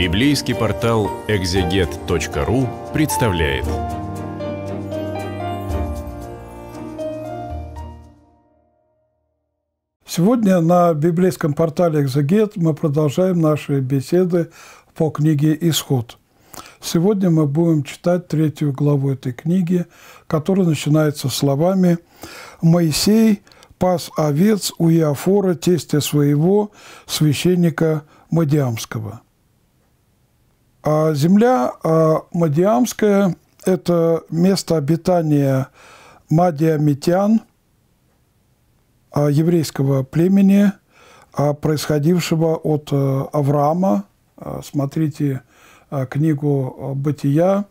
Библейский портал exeget.ru представляет. Сегодня на библейском портале «Экзегет» мы продолжаем наши беседы по книге «Исход». Сегодня мы будем читать 3 главу этой книги, которая начинается словами «Моисей пас овец у Иофора, тестя своего, священника Мадиамского». А земля Мадиамская – это место обитания мадиамитян, еврейского племени, происходившего от Авраама. Смотрите книгу «Бытия»,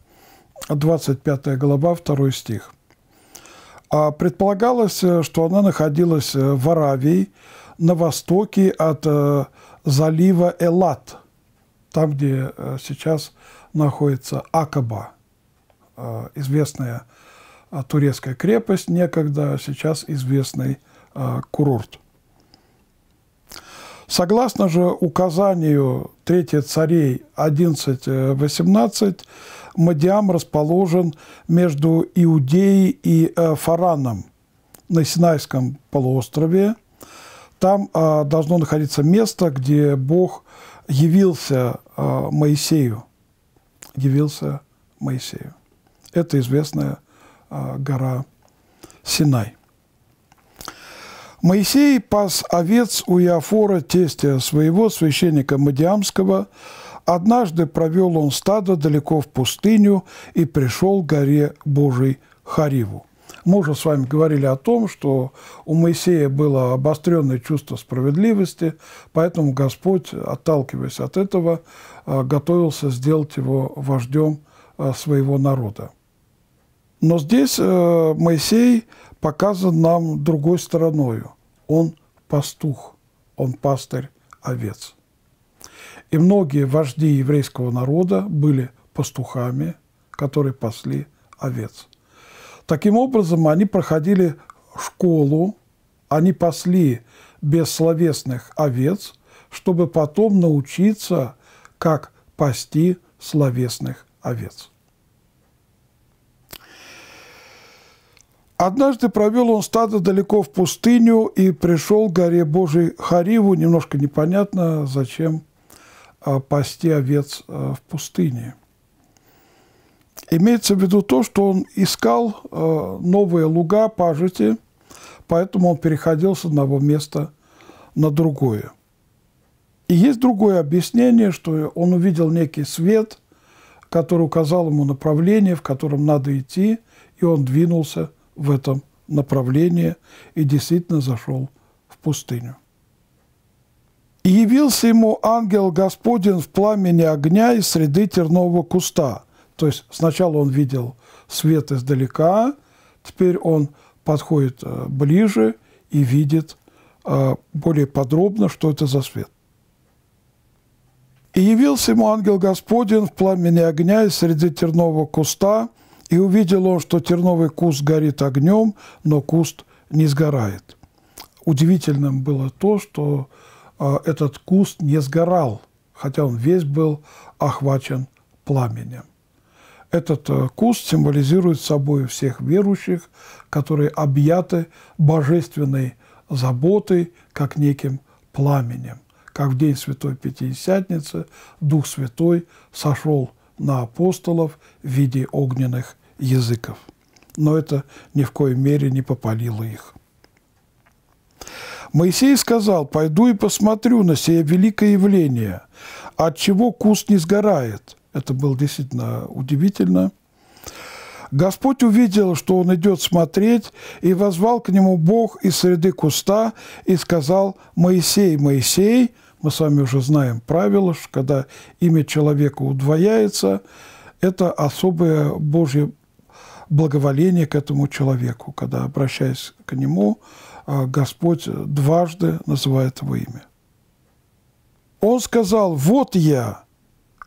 25 глава, 2 стих. Предполагалось, что она находилась в Аравии, на востоке от залива Елат, там, где сейчас находится Акоба, известная турецкая крепость, некогда сейчас известный курорт. Согласно же указанию 3 царей 11:18, Мадиам расположен между Иудеей и Фараном на Синайском полуострове. Там должно находиться место, где Бог явился Моисею. Это известная гора Синай. Моисей пас овец у Иофора, тестя своего, священника Мадиамского. Однажды провел он стадо далеко в пустыню и пришел к горе Божией Хариву. Мы уже с вами говорили о том, что у Моисея было обостренное чувство справедливости, поэтому Господь, отталкиваясь от этого, готовился сделать его вождем своего народа. Но здесь Моисей показан нам другой стороною. Он пастух, он пастырь овец. И многие вожди еврейского народа были пастухами, которые пасли овец. Таким образом, они проходили школу, они пасли бессловесных овец, чтобы потом научиться, как пасти словесных овец. Однажды провел он стадо далеко в пустыню и пришел к горе Божией Хариву. Немножко непонятно, зачем пасти овец в пустыне. Имеется в виду то, что он искал новые луга, пажити, поэтому он переходил с одного места на другое. И есть другое объяснение, что он увидел некий свет, который указал ему направление, в котором надо идти, и он двинулся в этом направлении и действительно зашел в пустыню. «И явился ему ангел Господень в пламени огня из среды тернового куста». То есть сначала он видел свет издалека, теперь он подходит ближе и видит более подробно, что это за свет. «И явился ему ангел Господень в пламени огня из среды тернового куста, и увидел он, что терновый куст горит огнем, но куст не сгорает». Удивительным было то, что этот куст не сгорал, хотя он весь был охвачен пламенем. Этот куст символизирует собой всех верующих, которые объяты божественной заботой, как неким пламенем. Как в день Святой Пятидесятницы Дух Святой сошел на апостолов в виде огненных языков. Но это ни в коей мере не попалило их. Моисей сказал: «Пойду и посмотрю на сие великое явление, отчего куст не сгорает». Это было действительно удивительно. Господь увидел, что он идет смотреть, и воззвал к нему Бог из среды куста, и сказал: «Моисей, Моисей». Мы с вами уже знаем правило, что когда имя человека удвояется, это особое Божье благоволение к этому человеку, когда, обращаясь к нему, Господь дважды называет его имя. Он сказал: «Вот я,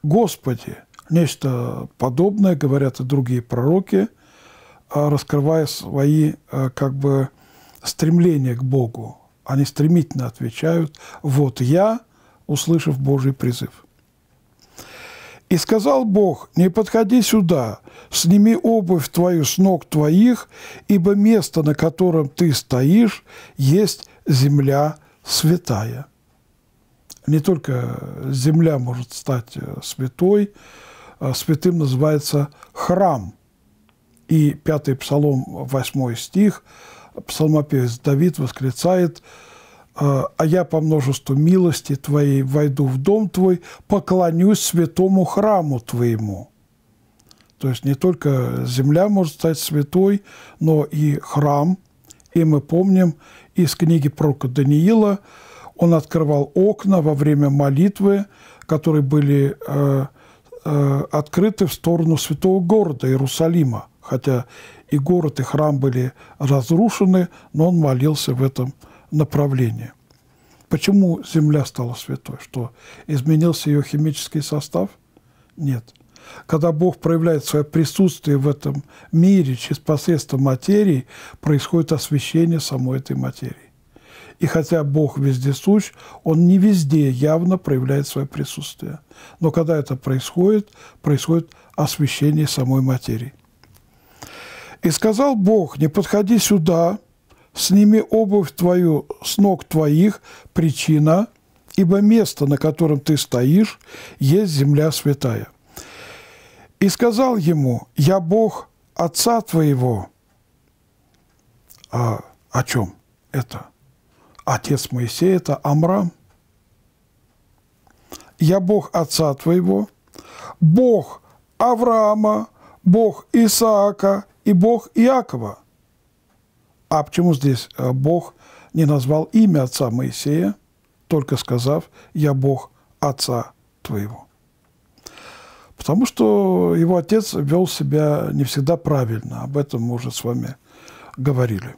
Господи». Нечто подобное говорят и другие пророки, раскрывая свои как бы стремления к Богу. Они стремительно отвечают: «Вот я», услышав Божий призыв. И сказал Бог: не подходи сюда, сними обувь твою с ног твоих, ибо место, на котором ты стоишь, есть земля святая. Не только земля может стать святой, святым называется храм. И 5 Псалом, 8 стих, псалмопевец Давид восклицает: «А я по множеству милости Твоей войду в дом Твой, поклонюсь святому храму Твоему». То есть не только земля может стать святой, но и храм. И мы помним из книги пророка Даниила, он открывал окна во время молитвы, которые были открыты в сторону святого города Иерусалима. Хотя и город, и храм были разрушены, но он молился в этом направлении. Почему земля стала святой? Что, изменился ее химический состав? Нет. Когда Бог проявляет свое присутствие в этом мире через посредство материи, происходит освящение самой этой материи. И хотя Бог вездесущ, Он не везде явно проявляет свое присутствие. Но когда это происходит, происходит освящение самой материи. «И сказал Бог: не подходи сюда, сними обувь твою с ног твоих, причина, ибо место, на котором ты стоишь, есть земля святая. И сказал ему: я Бог отца твоего». А о чем это? Отец Моисея – это Амрам. «Я Бог отца твоего, Бог Авраама, Бог Исаака и Бог Иакова». А почему здесь Бог не назвал имя отца Моисея, только сказав: «Я Бог отца твоего»? Потому что его отец вел себя не всегда правильно. Об этом мы уже с вами говорили.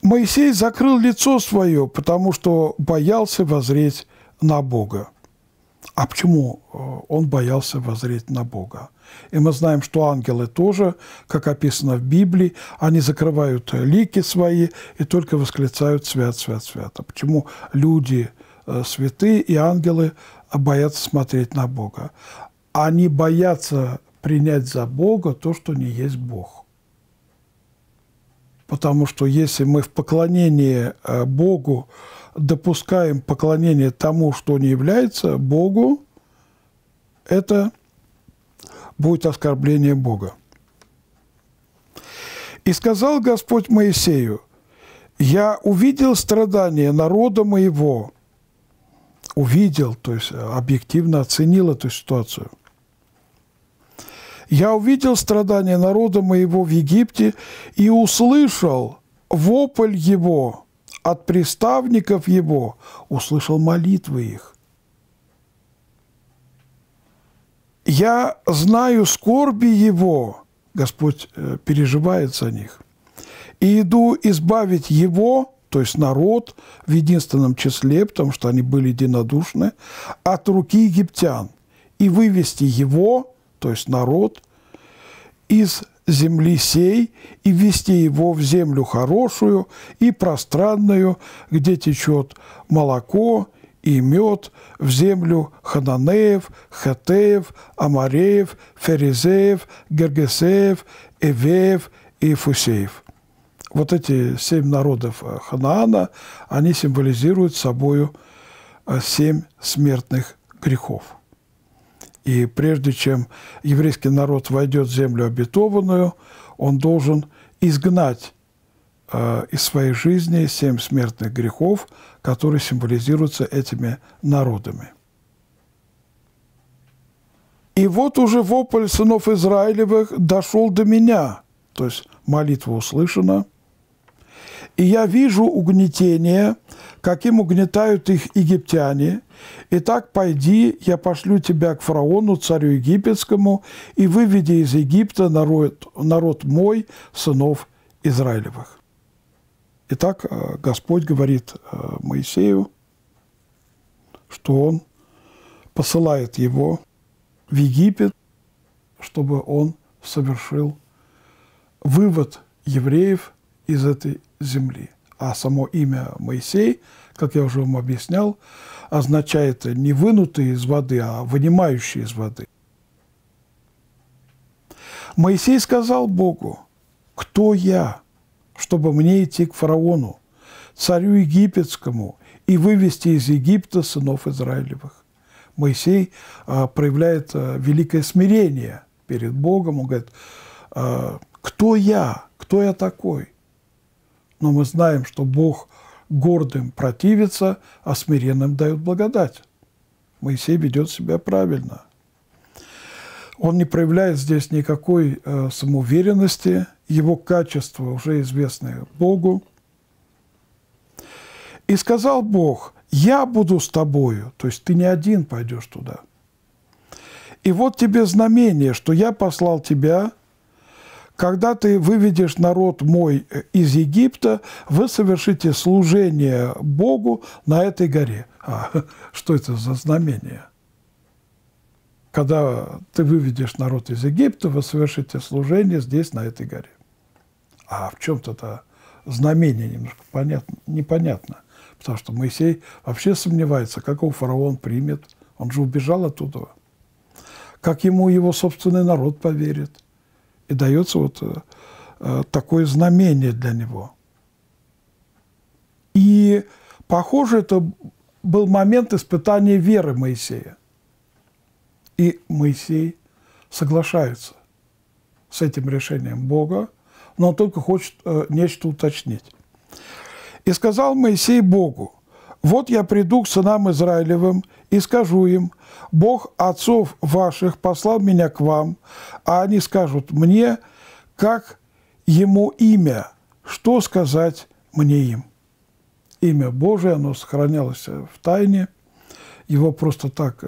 «Моисей закрыл лицо свое, потому что боялся воззреть на Бога». А почему он боялся воззреть на Бога? И мы знаем, что ангелы тоже, как описано в Библии, они закрывают лики свои и только восклицают: «Свят, свят, свят». А почему люди святые и ангелы боятся смотреть на Бога? Они боятся принять за Бога то, что не есть Бог. Потому что если мы в поклонении Богу допускаем поклонение тому, что не является Богу, это будет оскорбление Бога. «И сказал Господь Моисею: я увидел страдания народа моего». Увидел, то есть объективно оценил эту ситуацию. «Я увидел страдания народа моего в Египте и услышал вопль его от приставников его, услышал молитвы их. Я знаю скорби его», Господь переживает за них, «и иду избавить его», то есть народ в единственном числе, потому что они были единодушны, «от руки египтян, и вывести его», то есть народ, «из земли сей, и ввести его в землю хорошую и пространную, где течет молоко и мед, в землю Хананеев, Хеттеев, Аморреев, Ферезеев, Гергесеев, Эвеев и Фусеев». Вот эти 7 народов Ханаана, они символизируют собою 7 смертных грехов. И прежде чем еврейский народ войдет в землю обетованную, он должен изгнать из своей жизни 7 смертных грехов, которые символизируются этими народами. «И вот уже вопль сынов Израилевых дошел до меня», то есть молитва услышана, «и я вижу угнетение, каким угнетают их египтяне. Итак, пойди, я пошлю тебя к фараону, царю египетскому, и выведи из Египта народ мой, сынов Израилевых». Итак, Господь говорит Моисею, что Он посылает его в Египет, чтобы он совершил вывод евреев из этой земли. А само имя Моисей, как я уже вам объяснял, означает не вынутые из воды, а вынимающие из воды. Моисей сказал Богу: «Кто я, чтобы мне идти к фараону, царю египетскому, и вывести из Египта сынов Израилевых?» Моисей проявляет великое смирение перед Богом. Он говорит: «Кто я? Кто я такой?» Но мы знаем, что Бог гордым противится, а смиренным дает благодать. Моисей ведет себя правильно. Он не проявляет здесь никакой самоуверенности, его качества уже известны Богу. «И сказал Бог: я буду с тобою», то есть ты не один пойдешь туда. «И вот тебе знамение, что я послал тебя. Когда ты выведешь народ мой из Египта, вы совершите служение Богу на этой горе». Что это за знамение? Когда ты выведешь народ из Египта, вы совершите служение здесь, на этой горе. А в чем-то это знамение немножко непонятно. Потому что Моисей вообще сомневается, как его фараон примет. Он же убежал оттуда. Как ему его собственный народ поверит? И дается вот такое знамение для него. И, похоже, это был момент испытания веры Моисея. И Моисей соглашается с этим решением Бога, но он только хочет нечто уточнить. «И сказал Моисей Богу: вот я приду к сынам Израилевым и скажу им: Бог отцов ваших послал меня к вам, а они скажут мне: как ему имя, что сказать мне им?» Имя Божие, оно сохранялось в тайне, его просто так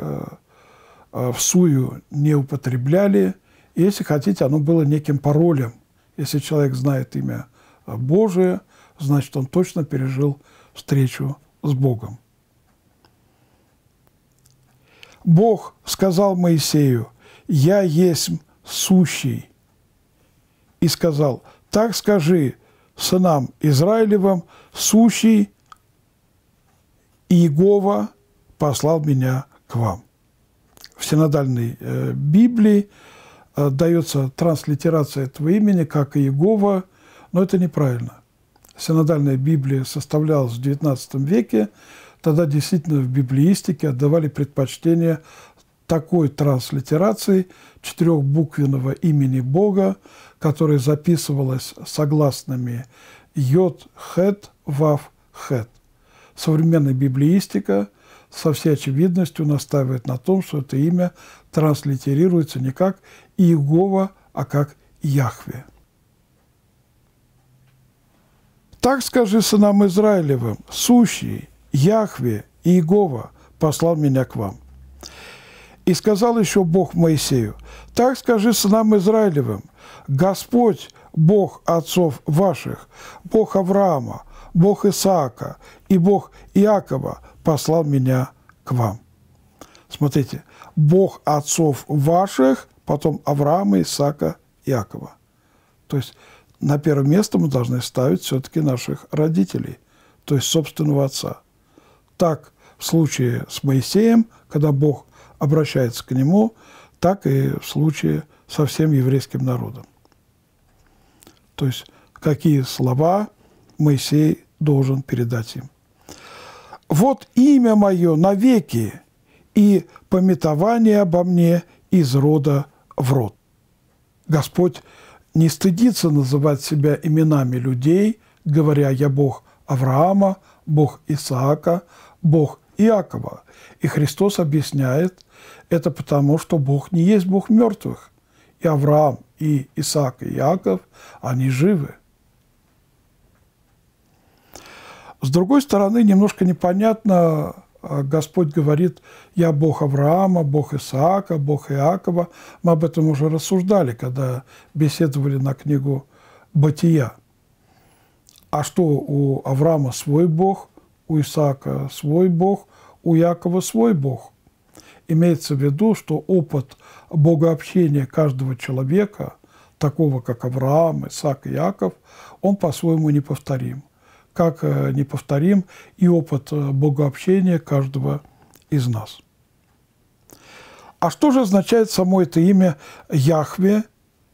всую не употребляли. Если хотите, оно было неким паролем. Если человек знает имя Божие, значит, он точно пережил встречу с Богом. «Бог сказал Моисею: я есть сущий. И сказал: так скажи сынам Израилевым: сущий Иегова послал меня к вам». В синодальной Библии дается транслитерация этого имени, как Иегова, но это неправильно. Синодальная Библия составлялась в XIX веке. Тогда действительно в библеистике отдавали предпочтение такой транслитерации четырехбуквенного имени Бога, которое записывалось согласными йод, хет, вав, хет. Современная библеистика со всей очевидностью настаивает на том, что это имя транслитерируется не как Иегова, а как Яхве. «Так скажи сынам Израилевым: сущий Яхве, Иегова, послал меня к вам». И сказал еще Бог Моисею: так скажи сынам Израилевым: Господь, Бог отцов ваших, Бог Авраама, Бог Исаака и Бог Иакова послал меня к вам. Смотрите, Бог отцов ваших, потом Авраама, Исаака, Иакова. То есть на первое место мы должны ставить все-таки наших родителей, то есть собственного отца. Так в случае с Моисеем, когда Бог обращается к нему, так и в случае со всем еврейским народом. То есть какие слова Моисей должен передать им. «Вот имя мое навеки, и памятование обо мне из рода в род». Господь не стыдится называть себя именами людей, говоря: «Я Бог Авраама, Бог Исаака, Бог Иакова». И Христос объясняет это потому, что Бог не есть Бог мертвых. И Авраам, и Исаак, и Иаков, они живы. С другой стороны, немножко непонятно, Господь говорит: «Я Бог Авраама, Бог Исаака, Бог Иакова». Мы об этом уже рассуждали, когда беседовали на книгу «Бытия». А что у Авраама свой Бог, у Исаака свой Бог, у Иакова свой Бог. Имеется в виду, что опыт богообщения каждого человека, такого как Авраам, Исаак и Иаков, он по-своему неповторим. Как неповторим и опыт богообщения каждого из нас. А что же означает само это имя Яхве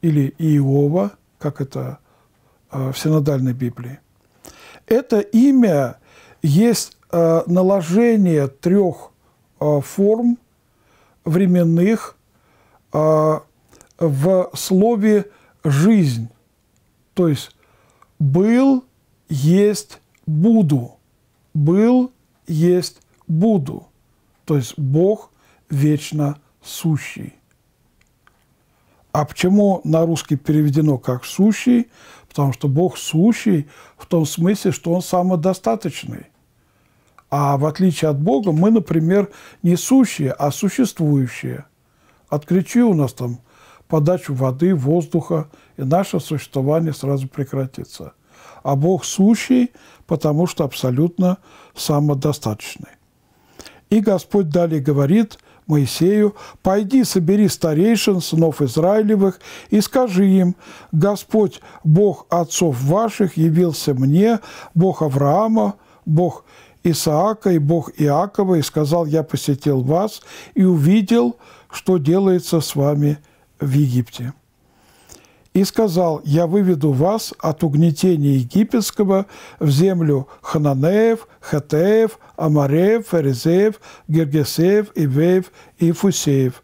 или Иегова, как это в синодальной Библии? Это имя есть наложение трех форм временных в слове «жизнь», то есть «был», «есть», «буду», «был», «есть», «буду», то есть Бог вечно сущий. А почему на русский переведено как «сущий»? Потому что Бог сущий в том смысле, что Он самодостаточный. А в отличие от Бога мы, например, не сущие, а существующие. Отключи у нас там подачу воды, воздуха, и наше существование сразу прекратится. А Бог сущий, потому что абсолютно самодостаточный. И Господь далее говорит Моисею: «Пойди, собери старейшин, сынов Израилевых, и скажи им: Господь, Бог отцов ваших, явился мне, Бог Авраама, Бог Исаака и Бог Иакова, и сказал: я посетил вас и увидел, что делается с вами в Египте. И сказал: я выведу вас от угнетения египетского в землю Хананеев, Хеттеев, Аморреев, Ферезеев, Гергесеев, Ивеев и Фусеев,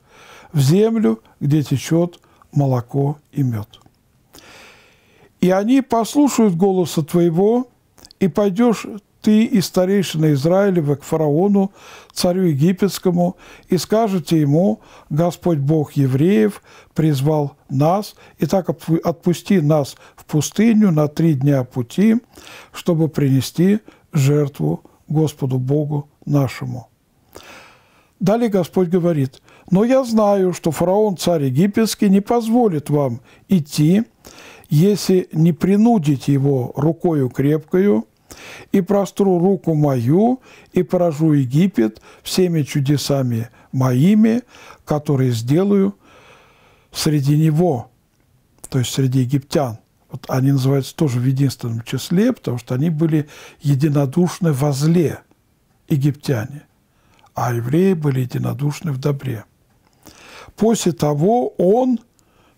в землю, где течет молоко и мед. И они послушают голоса твоего, и пойдешь ты и старейшины Израилевы к фараону, царю египетскому, и скажете ему: Господь Бог евреев призвал нас, и так отпусти нас в пустыню на 3 дня пути, чтобы принести жертву Господу Богу нашему». Далее Господь говорит: «Но я знаю, что фараон, царь египетский, не позволит вам идти, если не принудить его рукою крепкою, и простру руку мою, и поражу Египет всеми чудесами моими, которые сделаю среди него», то есть среди египтян. Вот они называются тоже в единственном числе, потому что они были единодушны во зле, египтяне, а евреи были единодушны в добре. После того он,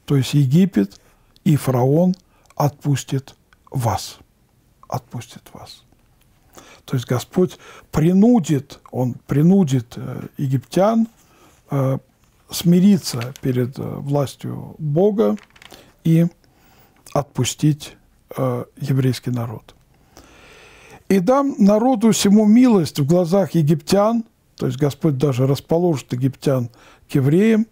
то есть Египет и фараон, отпустит вас. Отпустит вас. То есть Господь принудит, Он принудит египтян смириться перед властью Бога и отпустить еврейский народ. «И дам народу всему милость в глазах египтян», то есть Господь даже расположит египтян к евреям,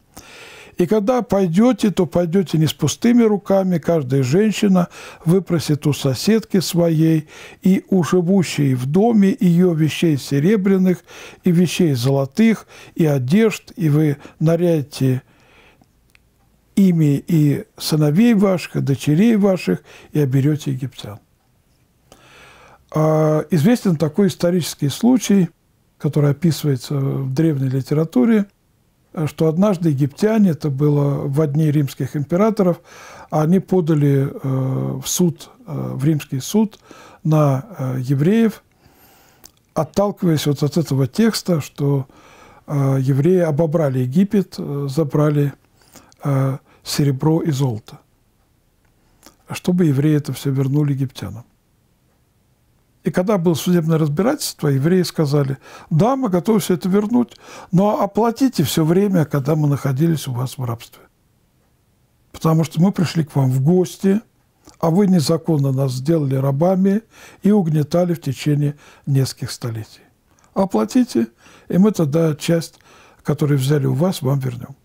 «и когда пойдете, то пойдете не с пустыми руками, каждая женщина выпросит у соседки своей и у живущей в доме ее вещей серебряных и вещей золотых и одежд, и вы нарядите ими и сыновей ваших, и дочерей ваших, и оберете египтян». Известен такой исторический случай, который описывается в древней литературе, что однажды египтяне, это было в дни римских императоров, они подали в суд, в римский суд на евреев, отталкиваясь вот от этого текста, что евреи обобрали Египет, забрали серебро и золото, чтобы евреи это все вернули египтянам. И когда было судебное разбирательство, евреи сказали: «Да, мы готовы все это вернуть, но оплатите все время, когда мы находились у вас в рабстве. Потому что мы пришли к вам в гости, а вы незаконно нас сделали рабами и угнетали в течение нескольких столетий. Оплатите, и мы тогда часть, которую взяли у вас, вам вернем».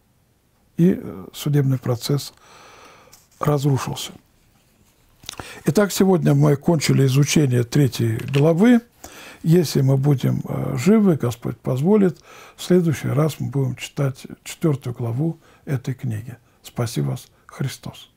И судебный процесс разрушился. Итак, сегодня мы кончили изучение 3 главы. Если мы будем живы, Господь позволит, в следующий раз мы будем читать 4 главу этой книги. Спаси вас, Христос!